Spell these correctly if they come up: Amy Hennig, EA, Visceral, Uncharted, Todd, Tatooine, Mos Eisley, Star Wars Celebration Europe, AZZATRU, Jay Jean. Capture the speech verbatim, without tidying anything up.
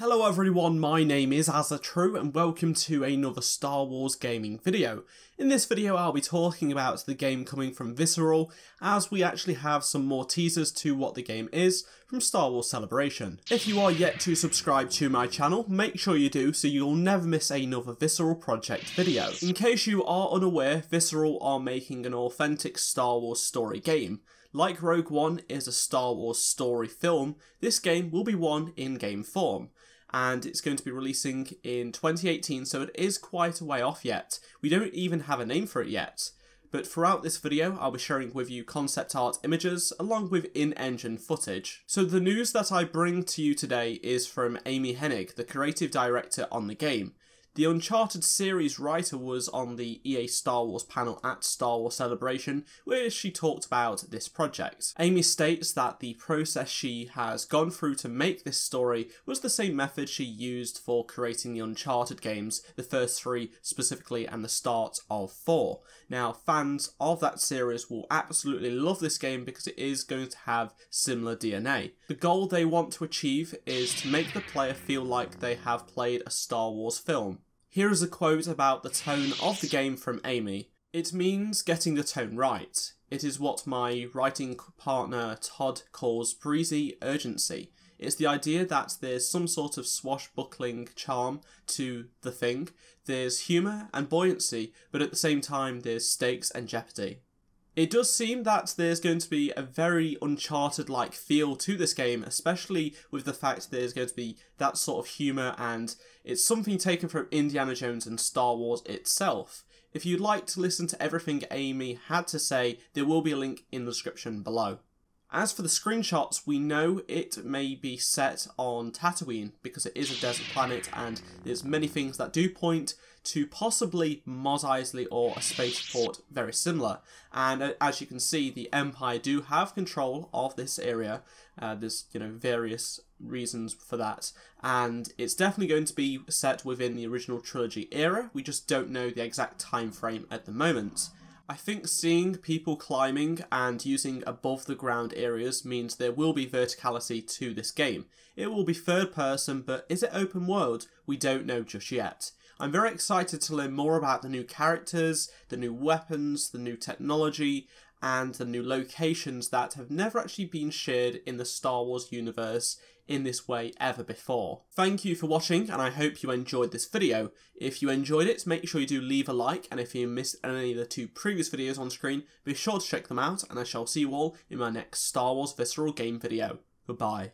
Hello everyone, my name is Azatru and welcome to another Star Wars gaming video. In this video I'll be talking about the game coming from Visceral, as we actually have some more teasers to what the game is from Star Wars Celebration. If you are yet to subscribe to my channel, make sure you do so you'll never miss another Visceral project video. In case you are unaware, Visceral are making an authentic Star Wars story game. Like Rogue One is a Star Wars story film, this game will be one in game form, and it's going to be releasing in twenty eighteen, so it is quite a way off yet. We don't even have a name for it yet, but throughout this video I'll be sharing with you concept art images along with in-engine footage. So the news that I bring to you today is from Amy Hennig, the creative director on the game. The Uncharted series writer was on the E A Star Wars panel at Star Wars Celebration, where she talked about this project. Amy states that the process she has gone through to make this story was the same method she used for creating the Uncharted games, the first three specifically, and the start of four. Now, fans of that series will absolutely love this game because it is going to have similar D N A. The goal they want to achieve is to make the player feel like they have played a Star Wars film. Here is a quote about the tone of the game from Amy. "It means getting the tone right. It is what my writing partner Todd calls breezy urgency. It's the idea that there's some sort of swashbuckling charm to the thing. There's humour and buoyancy, but at the same time there's stakes and jeopardy." It does seem that there's going to be a very Uncharted-like feel to this game, especially with the fact there's going to be that sort of humour, and it's something taken from Indiana Jones and Star Wars itself. If you'd like to listen to everything Amy had to say, there will be a link in the description below. As for the screenshots, we know it may be set on Tatooine because it is a desert planet and there's many things that do point to possibly Mos Eisley or a spaceport very similar. And as you can see, the Empire do have control of this area. Uh, there's, you know, various reasons for that. And it's definitely going to be set within the original trilogy era. We just don't know the exact time frame at the moment. I think seeing people climbing and using above the ground areas means there will be verticality to this game. It will be third person, but is it open world? We don't know just yet. I'm very excited to learn more about the new characters, the new weapons, the new technology, and the new locations that have never actually been shared in the Star Wars universe in this way ever before. Thank you for watching, and I hope you enjoyed this video. If you enjoyed it, make sure you do leave a like, and if you missed any of the two previous videos on screen, be sure to check them out, and I shall see you all in my next Star Wars Visceral game video. Goodbye.